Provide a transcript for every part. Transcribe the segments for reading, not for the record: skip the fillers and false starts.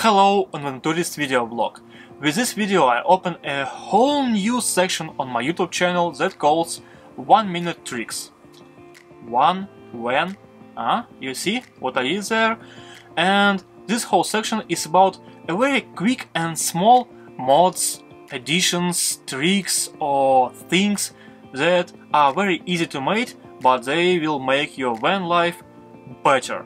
Hello on VanTouristvideo blog. With this video I open a whole new section on my YouTube channel that calls 1 Minute Tricks. You see what is there? And this whole section is about a very quick and small mods, additions, tricks or things that are very easy to make, but they will make your van life better.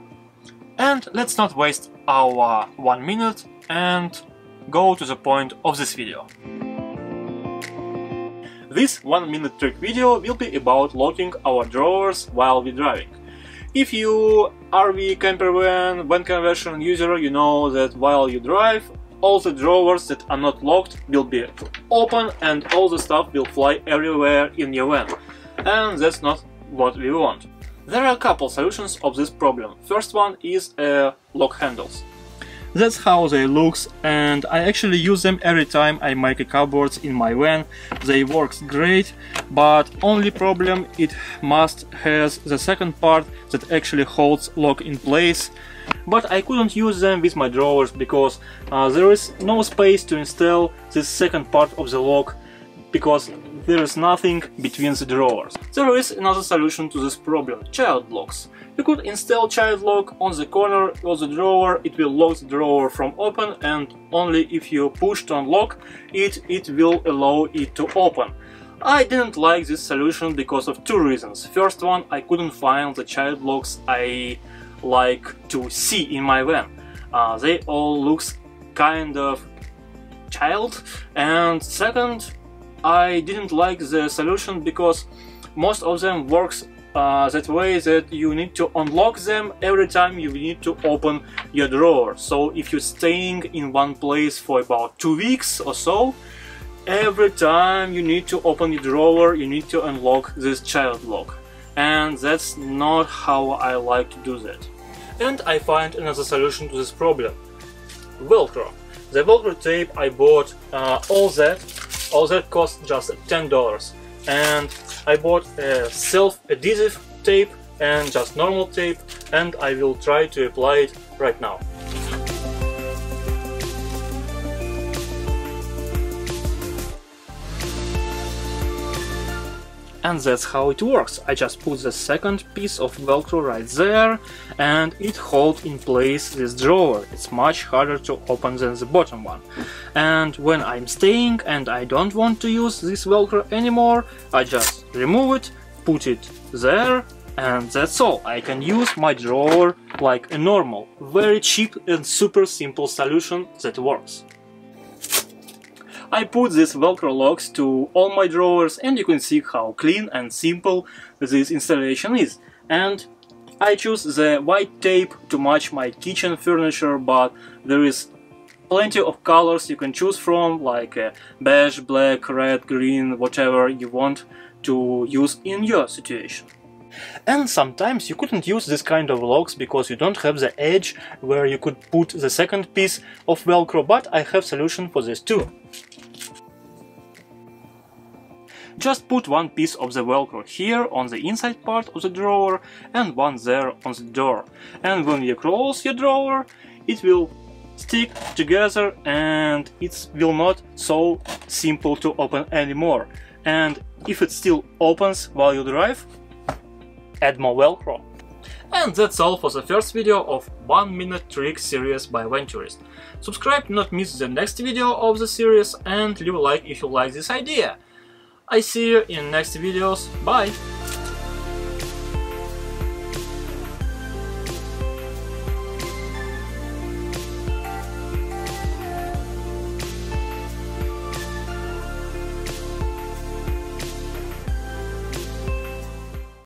And let's not waste our 1 minute and go to the point of this video. This 1 minute trick video will be about locking our drawers while we driving. If you RV, camper van conversion user, you know that while you drive, all the drawers that are not locked will be open and all the stuff will fly everywhere in your van. And that's not what we want. There are a couple solutions of this problem. First one is lock handles. That's how they look, and I actually use them every time I make a cupboards in my van. They works great, but only problem it must has the second part that actually holds lock in place. But I couldn't use them with my drawers because there is no space to install this second part of the lock, because there is nothing between the drawers. There is another solution to this problem – child locks. You could install child lock on the corner of the drawer, it will lock the drawer from open, and only if you push to unlock it, it will allow it to open. I didn't like this solution because of two reasons. First one, I couldn't find the child locks I like to see in my van. They all look kind of child, and second, I didn't like the solution because most of them works that way that you need to unlock them every time you need to open your drawer. So if you're staying in one place for about 2 weeks or so, every time you need to open your drawer, you need to unlock this child lock. And that's not how I like to do that. And I find another solution to this problem. Velcro. The Velcro tape I bought, all that cost just $10, and I bought a self-adhesive tape and just normal tape, and I will try to apply it right now. And that's how it works. I just put the second piece of Velcro right there, and it holds in place this drawer. It's much harder to open than the bottom one. And when I'm staying and I don't want to use this Velcro anymore, I just remove it, put it there, and that's all. I can use my drawer like a normal. Very cheap and super simple solution that works. I put these Velcro locks to all my drawers, and you can see how clean and simple this installation is. And I choose the white tape to match my kitchen furniture, but there is plenty of colors you can choose from, like beige, black, red, green, whatever you want to use in your situation. And sometimes you couldn't use this kind of locks because you don't have the edge where you could put the second piece of Velcro, but I have solution for this too. Just put one piece of the Velcro here on the inside part of the drawer and one there on the door. And when you close your drawer, it will stick together and it will not so simple to open anymore. And if it still opens while you drive, add more Velcro. And that's all for the first video of 1 Minute Trick series by VanTourist. Subscribe to not miss the next video of the series, and leave a like if you like this idea. I see you in next videos. Bye!